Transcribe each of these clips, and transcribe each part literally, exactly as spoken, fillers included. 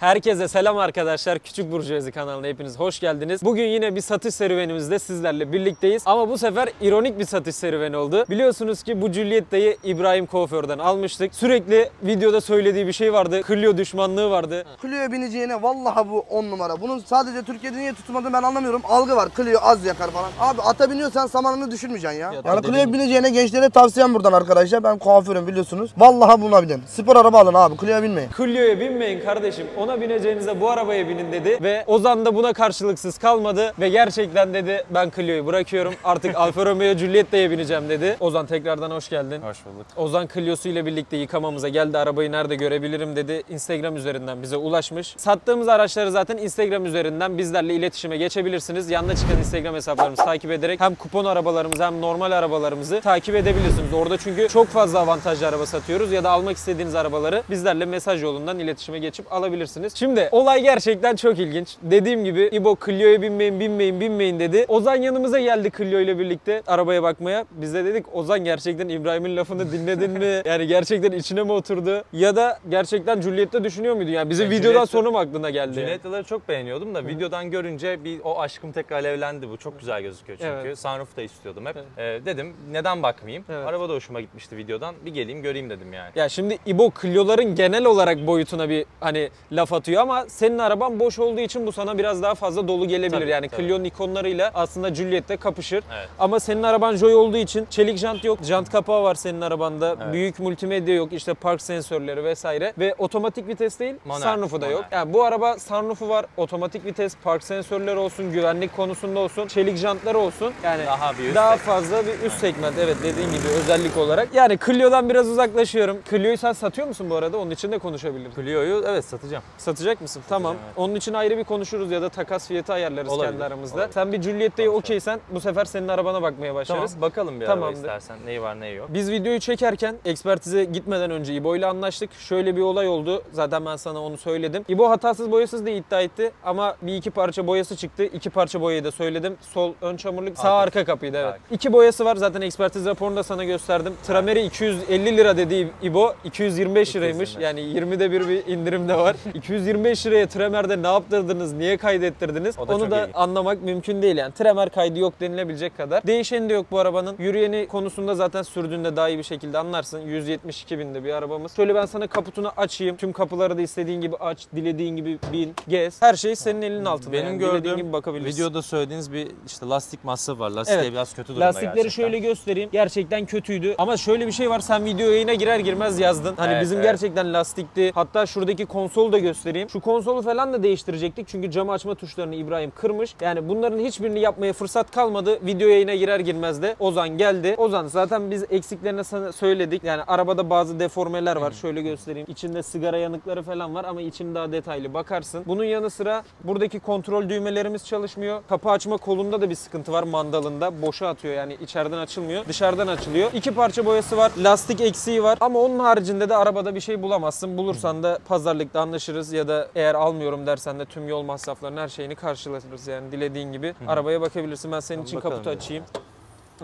Herkese selam arkadaşlar, Küçük Burjuvazi kanalına hepiniz hoş geldiniz. Bugün yine bir satış serüvenimizde sizlerle birlikteyiz ama bu sefer ironik bir satış serüveni oldu. Biliyorsunuz ki bu Juliette'yi İbrahim Kuaför'den almıştık. Sürekli videoda söylediği bir şey vardı, Clio düşmanlığı vardı. Clio bineceğine vallahi bu on numara. Bunun sadece Türkiye'de niye tutmadığını ben anlamıyorum. Algı var, Clio az yakar falan. Abi ata biniyorsan samanını düşürmeyeceksin ya. Ya yani Clio bineceğine gençlere tavsiyem buradan arkadaşlar. Ben kuaförüm biliyorsunuz. Vallahi buna binin. Spor araba alın abi, Clio'ya binmeyin. Clio'ya binmeyin kardeşim. Ona bineceğinize bu arabaya binin dedi ve Ozan da buna karşılıksız kalmadı ve gerçekten dedi ben Clio'yu bırakıyorum, artık Alfa Romeo Juliette'ye bineceğim dedi. Ozan tekrardan hoş geldin. Hoş bulduk. Ozan Clio'su ile birlikte yıkamamıza geldi, arabayı nerede görebilirim dedi. Instagram üzerinden bize ulaşmış. Sattığımız araçları zaten Instagram üzerinden bizlerle iletişime geçebilirsiniz. Yanına çıkan Instagram hesaplarımızı takip ederek hem kupon arabalarımızı hem normal arabalarımızı takip edebilirsiniz. Orada çünkü çok fazla avantajlı araba satıyoruz ya da almak istediğiniz arabaları bizlerle mesaj yolundan iletişime geçip alabilirsiniz. Şimdi olay gerçekten çok ilginç. Dediğim gibi İbo Clio'ya binmeyin, binmeyin, binmeyin dedi. Ozan yanımıza geldi Clio ile birlikte arabaya bakmaya. Biz de dedik Ozan gerçekten İbrahim'in lafını dinledin mi? Yani gerçekten içine mi oturdu? Ya da gerçekten Juliette'de düşünüyor muydun? Yani bizi yani videodan Juliette, sonra mı aklına geldi? Juliette'ları yani çok beğeniyordum da videodan görünce bir o aşkım tekrar alevlendi bu. Çok güzel gözüküyor çünkü. Evet. Sunroof'u da istiyordum hep. Evet. Ee, dedim neden bakmayayım? Evet. Araba da hoşuma gitmişti videodan. Bir geleyim göreyim dedim yani. Ya şimdi İbo Clio'ların genel olarak boyutuna bir hani laf atıyor ama senin araban boş olduğu için bu sana biraz daha fazla dolu gelebilir. Tabii, yani tabii. Clio'nun ikonlarıyla aslında Juliette'de kapışır. Evet. Ama senin araban Joy olduğu için çelik jant yok. Jant kapağı var senin arabanda. Evet. Büyük multimedya yok. İşte park sensörleri vesaire ve otomatik vites değil. Sunroof'u da yok. Yani bu araba sunroof'u var. Otomatik vites, park sensörleri olsun, güvenlik konusunda olsun, çelik jantları olsun. Yani daha, bir daha fazla bir üst segment. Evet, dediğin gibi özellik olarak. Yani Clio'dan biraz uzaklaşıyorum. Clio'yu sen satıyor musun bu arada? Onun için de konuşabiliriz. Clio'yu evet satacağım. Satacak mısın? Satacağım, tamam. Evet. Onun için ayrı bir konuşuruz ya da takas fiyatı ayarlarız olabilir, kendi aramızda. Olabilir. Sen bir Juliette'yi okeysen bu sefer senin arabana bakmaya başlarız. Tamam, bakalım bir tamam araba istersen. Neyi var neyi yok. Biz videoyu çekerken ekspertize gitmeden önce İbo ile anlaştık. Şöyle bir olay oldu. Zaten ben sana onu söyledim. İbo hatasız boyasız diye iddia etti ama bir iki parça boyası çıktı. İki parça boyayı da söyledim. Sol ön çamurluk, sağ arka kapıydı evet. Arka. İki boyası var. Zaten ekspertiz raporunu da sana gösterdim. Trameri iki yüz elli lira dediği İbo iki yüz yirmi beş liraymış. iki yüz yirmi beş. Yani yirmide bir bir indirim de var. iki yüz yirmi beş liraya Tremer'de ne yaptırdınız, niye kaydettirdiniz? Da onu da ilginç. Anlamak mümkün değil yani. Tremer kaydı yok denilebilecek kadar. Değişeni de yok bu arabanın. Yürüyeni konusunda zaten sürdüğünde daha iyi bir şekilde anlarsın. yüz yetmiş iki binde bir arabamız. Şöyle ben sana kaputunu açayım. Tüm kapıları da istediğin gibi aç, dilediğin gibi bin, gez. Her şey senin elinin altında. Benim yani gördüğüm gibi bakabilirsin. Videoda söylediğiniz bir işte lastik masrafı var. Lastiğe evet, biraz kötü durumda. Lastikleri gerçekten şöyle göstereyim. Gerçekten kötüydü. Ama şöyle bir şey var. Sen video yayına girer girmez yazdın. Hani evet, bizim evet, gerçekten lastikti. Hatta şuradaki konsolu da göstereyim. Şu konsolu falan da değiştirecektik. Çünkü cam açma tuşlarını İbrahim kırmış. Yani bunların hiçbirini yapmaya fırsat kalmadı. Video yayına girer girmez de Ozan geldi. Ozan zaten biz eksiklerine sana söyledik. Yani arabada bazı deformeler var. Şöyle göstereyim. İçinde sigara yanıkları falan var ama için daha detaylı bakarsın. Bunun yanı sıra buradaki kontrol düğmelerimiz çalışmıyor. Kapı açma kolunda da bir sıkıntı var, mandalında. Boşa atıyor yani, içeriden açılmıyor. Dışarıdan açılıyor. İki parça boyası var. Lastik eksiği var. Ama onun haricinde de arabada bir şey bulamazsın. Bulursan da pazarlıkta anlaşırız ya da eğer almıyorum dersen de tüm yol masraflarının her şeyini karşılatırız yani dilediğin gibi. Hı-hı. Arabaya bakabilirsin. Ben senin için kaputu ya açayım.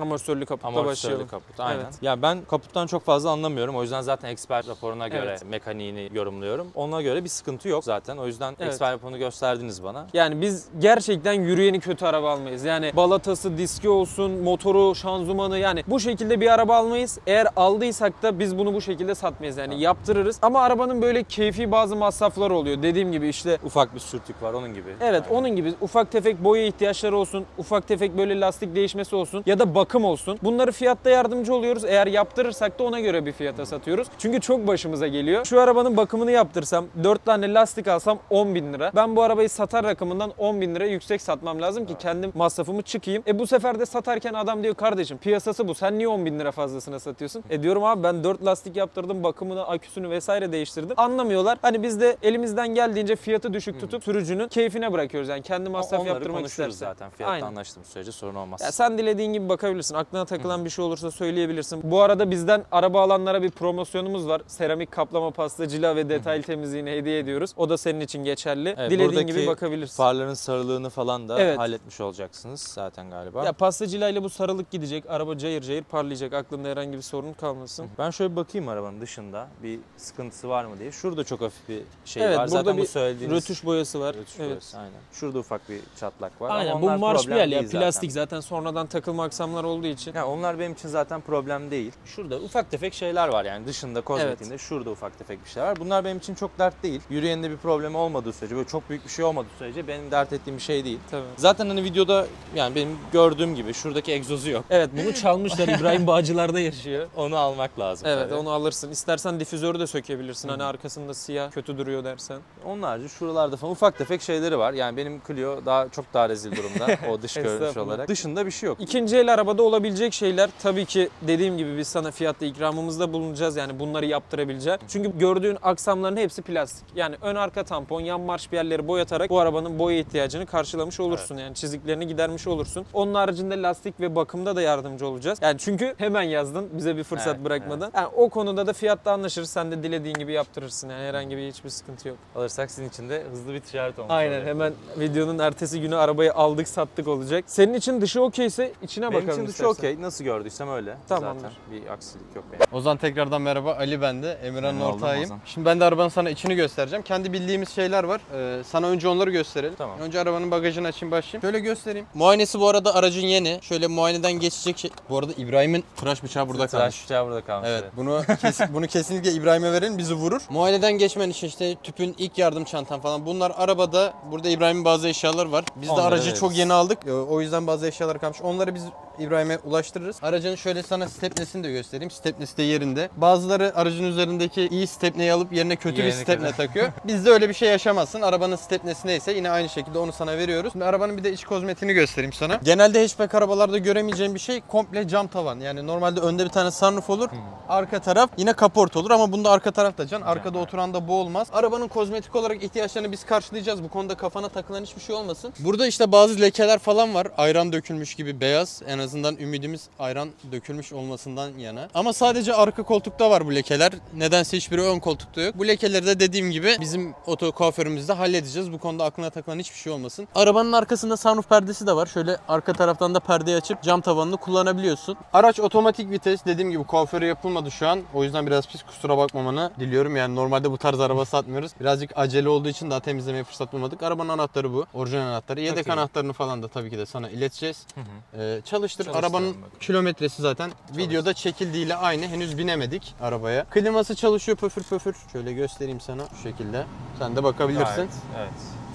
Amortisörlü kaputta başlayalım. Kaput, aynen. Evet. Ya ben kaputtan çok fazla anlamıyorum. O yüzden zaten expert raporuna göre evet, mekaniğini yorumluyorum. Ona göre bir sıkıntı yok zaten. O yüzden evet, expert raporunu gösterdiniz bana. Yani biz gerçekten yürüyeni kötü araba almayız. Yani balatası, diski olsun, motoru, şanzımanı, yani bu şekilde bir araba almayız. Eğer aldıysak da biz bunu bu şekilde satmayız. Yani evet, yaptırırız. Ama arabanın böyle keyfi bazı masraflar oluyor. Dediğim gibi işte ufak bir sürtük var, onun gibi. Evet yani, onun gibi. Ufak tefek boya ihtiyaçları olsun. Ufak tefek böyle lastik değişmesi olsun. Ya da bakım olsun. Bunları fiyatta yardımcı oluyoruz. Eğer yaptırırsak da ona göre bir fiyata satıyoruz. Çünkü çok başımıza geliyor. Şu arabanın bakımını yaptırsam, dört tane lastik alsam on bin lira. Ben bu arabayı satar rakamından on bin lira yüksek satmam lazım ki kendim masrafımı çıkayım. E bu sefer de satarken adam diyor kardeşim piyasası bu. Sen niye on bin lira fazlasına satıyorsun? E diyorum abi ben dört lastik yaptırdım. Bakımını, aküsünü vesaire değiştirdim. Anlamıyorlar. Hani biz de elimizden geldiğince fiyatı düşük tutup sürücünün keyfine bırakıyoruz. Yani kendi masraf yaptırmak istersen. Onları konuşuruz zaten. Fiyatta anlaştığımız sürece sorun olmaz. Ya sen dilediğin gibi bakabilirsin. sorabilirsin. Aklına takılan bir şey olursa söyleyebilirsin. Bu arada bizden araba alanlara bir promosyonumuz var. Seramik kaplama, pasta, cila ve detaylı temizliğini hediye ediyoruz. O da senin için geçerli. Evet, dilediğin gibi bakabilirsin. Farların sarılığını falan da evet. halletmiş olacaksınız zaten galiba. Ya pasta cilayla bu sarılık gidecek. Araba cayır cayır parlayacak. Aklında herhangi bir sorun kalmasın. Ben şöyle bakayım arabanın dışında. Bir sıkıntısı var mı diye. Şurada çok hafif bir şey evet, var. Zaten bu söylediğiniz rötuş boyası var. Rötuş evet. boyası aynen. Şurada ufak bir çatlak var. Aynen. Ama bu marşmiyel ya. Zaten. Plastik zaten sonradan takılma aksamlar olduğu için. Ya onlar benim için zaten problem değil. Şurada ufak tefek şeyler var yani. Dışında kozmetiğinde evet. şurada ufak tefek bir şeyler var. Bunlar benim için çok dert değil. Yürüyeninde bir problemi olmadığı sürece, böyle çok büyük bir şey olmadığı sürece benim dert ettiğim bir şey değil. Tabii. Zaten hani videoda yani benim gördüğüm gibi şuradaki egzozu yok. Evet, bunu çalmışlar. İbrahim Bağcılar'da yaşıyor. Onu almak lazım. Evet tabii. Onu alırsın. İstersen difüzörü de sökebilirsin. Hı. Hani arkasında siyah kötü duruyor dersen. Onun harici şuralarda falan ufak tefek şeyleri var. Yani benim Clio daha çok daha rezil durumda. O dış görünüş olarak. Dışında bir şey yok. İkinci el arabada olabilecek şeyler tabii ki dediğim gibi biz sana fiyatta ikramımızda bulunacağız. Yani bunları yaptırabileceğiz. Çünkü gördüğün aksamların hepsi plastik. Yani ön arka tampon, yan marşmiyelleri boyatarak bu arabanın boya ihtiyacını karşılamış olursun. Evet. Yani çiziklerini gidermiş olursun. Onun haricinde lastik ve bakımda da yardımcı olacağız. Yani çünkü hemen yazdın bize bir fırsat evet, bırakmadan. Evet. Yani o konuda da fiyatta anlaşırız. Sen de dilediğin gibi yaptırırsın. Yani herhangi bir hiçbir sıkıntı yok. Alırsak sizin için de hızlı bir ticaret olmuş. Aynen oluyor. Hemen videonun ertesi günü arabayı aldık sattık olacak. Senin için dışı okeyse içine benim bakalım. Benim için dışı okey. Nasıl gördüysem öyle. Tamamdır. Zaten bir aksilik yok benim. Ozan tekrardan merhaba. Ali bende. Emirhan Nortay'ım. Şimdi ben de arabanın sana içini göstereceğim. Kendi bildiğimiz şeyler var. Ee, sana önce onları gösterelim. Tamam. Önce arabanın bagajını açayım başlayayım. Şöyle göstereyim. Muayenesi bu arada aracın yeni. Şöyle muayeneden geçecek şey. Bu arada İbrahim'in tıraş bıçağı burada kalmış. Tıraş bıçağı burada kalmış. Evet. Bunu, kesin, bunu kesinlikle İbrahim'e verelim. Bizi vurur. Muayeneden geçmen için işte tüpün, ilk yardım çantan falan. Bunlar arabada. Burada İbrahim'in bazı eşyaları var. Biz de onları aracı veririz. Çok yeni aldık. O yüzden bazı eşyalar kalmış. Onları biz İbrahim'e ulaştırırız. Aracın şöyle sana stepnesini de göstereyim. Stepnesi de yerinde. Bazıları aracın üzerindeki iyi stepneyi alıp yerine kötü yerine bir stepne kadar. takıyor. Bizde öyle bir şey yaşamazsın. Arabanın stepnesi neyse yine aynı şekilde onu sana veriyoruz. Şimdi arabanın bir de iç kozmetiğini göstereyim sana. Genelde hatchback arabalarda göremeyeceğim bir şey komple cam tavan. Yani normalde önde bir tane sunroof olur. Hmm. Arka taraf yine kaport olur ama bunda arka taraf da can. Arkada hmm. oturan da bu olmaz. Arabanın kozmetik olarak ihtiyaçlarını biz karşılayacağız. Bu konuda kafana takılan hiçbir şey olmasın. Burada işte bazı lekeler falan var. Ayran dökülmüş gibi beyaz. En azından ümidimiz ayran dökülmüş olmasından yana. Ama sadece arka koltukta var bu lekeler. Nedense hiçbiri ön koltukta yok. Bu lekeleri de dediğim gibi bizim oto kuaförümüzde halledeceğiz. Bu konuda aklına takılan hiçbir şey olmasın. Arabanın arkasında sunroof perdesi de var. Şöyle arka taraftan da perdeyi açıp cam tavanını kullanabiliyorsun. Araç otomatik vites. Dediğim gibi kuaföre yapılmadı şu an. O yüzden biraz pis, kusura bakmamanı diliyorum. Yani normalde bu tarz araba satmıyoruz. Birazcık acele olduğu için daha temizlemeye fırsat bulmadık. Arabanın anahtarı bu. Orijinal anahtarı. Yedek okay. anahtarını falan da tabii ki de sana ileteceğiz. Hı hı. Ee, çalıştır. Çalıştırın arabanın bakalım. Kilometresi zaten Çalıştır. videoda çekildiğiyle aynı. Henüz binemedik arabaya. Kliması çalışıyor pöfür pöfür. Şöyle göstereyim sana şu şekilde. Sen de bakabilirsin. Evet. evet.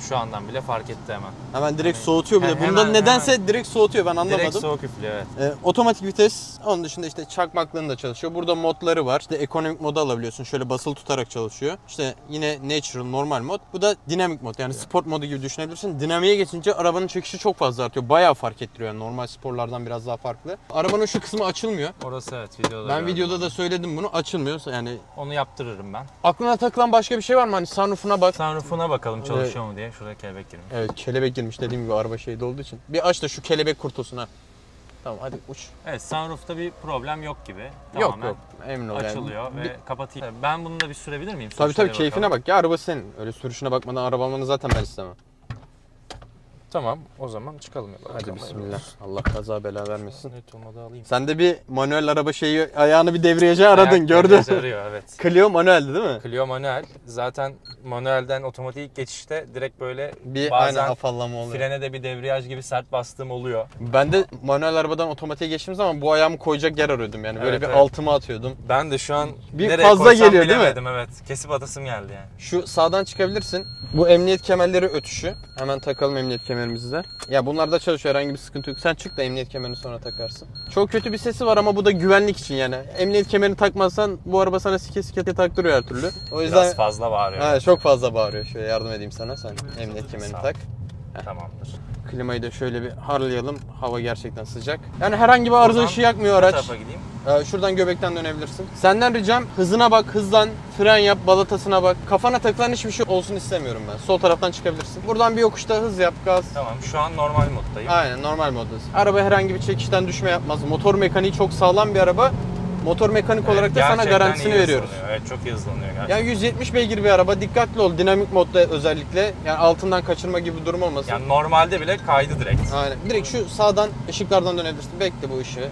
Şu andan bile fark etti hemen. Hemen direkt yani, soğutuyor bile. Hemen, Bunda hemen, nedense hemen. direkt soğutuyor, ben anlamadım. Direkt soğuk üflüyor evet. Ee, otomatik vites. Onun dışında işte çakmaklığın da çalışıyor. Burada modları var. İşte ekonomik modu alabiliyorsun. Şöyle basılı tutarak çalışıyor. İşte yine natural, normal mod. Bu da dinamik mod. Yani evet. sport modu gibi düşünebilirsin. Dinamiğe geçince arabanın çekişi çok fazla artıyor. Bayağı fark ettiriyor yani. Normal sporlardan biraz daha farklı. Arabanın şu kısmı açılmıyor. Orası evet videoda. Ben videoda yani. da söyledim bunu. Açılmıyor yani. Onu yaptırırım ben. Aklına takılan başka bir şey var mı? Hani sunroof'una bak. Sunroof'una bakalım çalışıyor evet. mu diye. Şurada kelebek girmiş. Evet kelebek girmiş dediğim gibi araba şeyde olduğu için. Bir aç da şu kelebek kurtulsuna. Tamam hadi uç. Evet sunroof'ta bir problem yok gibi. Tamamen yok yok emin ol yani. Açılıyor ve bir... kapatayım. Ben bunu da bir sürebilir miyim? Tabii tabii keyfine bakalım. bak ya araba senin. Öyle sürüşüne bakmadan araba almanı zaten ben istemem. Tamam o zaman çıkalım. Ya. Hadi bismillah. Allah kaza bela vermesin. Sen de bir manuel araba şeyi ayağını bir devriyece aradın Ayak gördün. Arıyor, evet. Clio manueldi değil mi? Clio manuel. Zaten manuelden otomatik geçişte direkt böyle bir bazen hafallama oluyor. Frene de bir devriyaj gibi sert bastığım oluyor. Ben de manuel arabadan otomatiğe geçtiğim zaman bu ayağımı koyacak yer arıyordum yani. Böyle evet, bir evet. altıma atıyordum. Ben de şu an bir nereye fazla koysam geliyor, bilemedim değil mi? Evet. Kesip atasım geldi yani. Şu sağdan çıkabilirsin. Bu emniyet kemerleri ötüşü. Hemen takalım emniyet kemerleri. Ya bunlar da çalışıyor, herhangi bir sıkıntı yok. Sen çık da emniyet kemerini sonra takarsın. Çok kötü bir sesi var ama bu da güvenlik için yani. Emniyet kemerini takmazsan bu araba sana sike sike taktırıyor her türlü. O yüzden biraz fazla bağırıyor. He, çok fazla bağırıyor. Şöyle yardım edeyim sana, sen emniyet kemerini tak. Tamamdır. Klimayı da şöyle bir harlayalım. Hava gerçekten sıcak. Yani herhangi bir arıza ışığı yakmıyor araç. Ee, şuradan göbekten dönebilirsin. Senden ricam hızına bak, hızlan, fren yap, balatasına bak. Kafana takılan hiçbir şey olsun istemiyorum ben. Sol taraftan çıkabilirsin. Buradan bir yokuşta hız yap, gaz. Tamam, şu an normal moddayım. Aynen, normal moddasın. Araba herhangi bir çekişten düşme yapmaz. Motor mekaniği çok sağlam bir araba. Motor mekanik evet, olarak da sana garantisini veriyoruz. Evet, çok hızlanıyor gerçekten. Yani yüz yetmiş beygir bir araba, dikkatli ol. Dinamik modda özellikle, yani altından kaçırma gibi bir durum olmasın. Yani normalde bile kaydı direkt. Aynen. Direkt şu sağdan ışıklardan dönebilirsin. Bekle bu ışığı.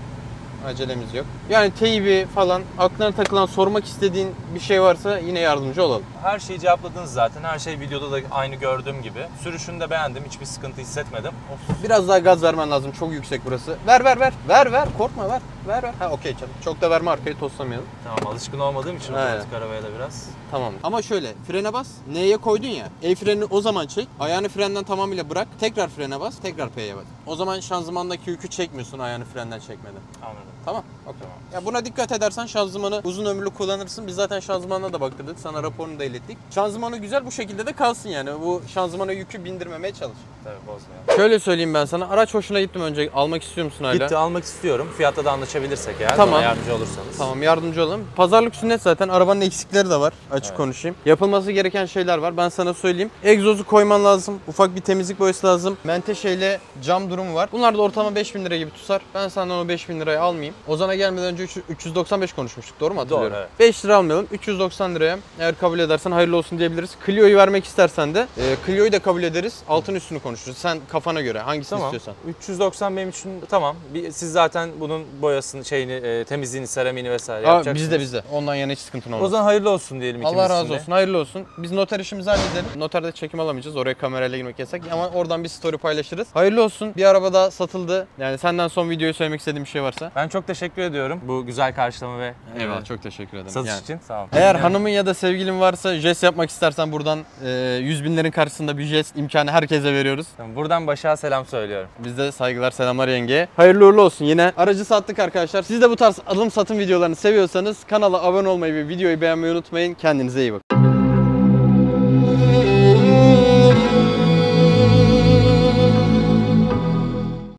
Acelemiz yok. Yani teybi falan, aklına takılan, sormak istediğin bir şey varsa yine yardımcı olalım. Her şeyi cevapladınız zaten. Her şey videoda da aynı gördüğüm gibi. Sürüşünü de beğendim. Hiçbir sıkıntı hissetmedim. Of. Biraz daha gaz vermen lazım. Çok yüksek burası. Ver ver ver. Ver ver. Korkma ver. Ver ver. Ha okey canım. Çok da verme, arkayı toslamayalım. Tamam, alışkın olmadığım için otomatik arabaya da biraz. Tamam. Ama şöyle frene bas. N'ye koydun ya. El frenini o zaman çek. Ayağını frenden tamamıyla bırak. Tekrar frene bas. Tekrar P'ye bas. O zaman şanzımandaki yükü çekmiyorsun ayağını frenden çekmeden. Anladım. Tamam. Okay. Tamam. Ya buna dikkat edersen şanzımanı uzun ömürlü kullanırsın. Biz zaten şanzımanla da baktırdık. Sana raporunu da ilettik. Şanzımanı güzel bu şekilde de kalsın yani. Bu şanzımana yükü bindirmemeye çalış. Tabii, bozmayalım. Şöyle söyleyeyim ben sana. Araç hoşuna gitti mi önce? Almak istiyor musun hala? Gitti, almak istiyorum. Fiyatta da anlaşabilirsek eğer. Tamam. Bana yardımcı olursanız. Tamam, yardımcı olalım. Pazarlık sünnet zaten. Arabanın eksikleri de var. Açık evet. konuşayım. Yapılması gereken şeyler var. Ben sana söyleyeyim. Egzozu koyman lazım. Ufak bir temizlik boyası lazım. Menteşeyle cam durumu var. Bunlar da ortalama beş bin lira gibi tutar. Ben senden o beş bin liraya almayayım. Ozan'a gelmeden önce üç yüz doksan beş konuşmuştuk. Doğru mu hatırlıyorum? Doğru, evet. beş lira almayalım. üç yüz doksan liraya eğer kabul edersen hayırlı olsun diyebiliriz. Clio'yu vermek istersen de e, Clio'yu da kabul ederiz. Altın üstünü konuşuruz. Sen kafana göre hangisini tamam. istiyorsan. üç yüz doksan benim için tamam. Bir, siz zaten bunun boyasını, şeyini, e, temizliğini, seramiğini vesaire yapacaksınız. Bizde bizde. Ondan yana hiç sıkıntın olmaz. O zaman hayırlı olsun diyelim ikimiz için. Allah razı olsun. Hayırlı olsun. Biz noter işimizi halledelim. Noterde çekim alamayacağız. Oraya kamerayla girmek yasak. Ama oradan bir story paylaşırız. Hayırlı olsun. Bir araba daha satıldı. Yani senden son videoyu söylemek istediğim bir şey varsa. Ben çok teşekkür ediyorum bu güzel karşılama ve eyvallah, evet, çok teşekkür ederim. Satış yani. için sağ olun. Eğer hanımın ya da sevgilin varsa jest yapmak istersen buradan e, yüz binlerin karşısında bir jest imkanı herkese veriyoruz. Tamam, buradan Başak'a selam söylüyorum. Bizde saygılar, selamlar yengeye. Hayırlı uğurlu olsun yine. Aracı sattık arkadaşlar. Siz de bu tarz alım satım videolarını seviyorsanız kanala abone olmayı ve videoyu beğenmeyi unutmayın. Kendinize iyi bakın.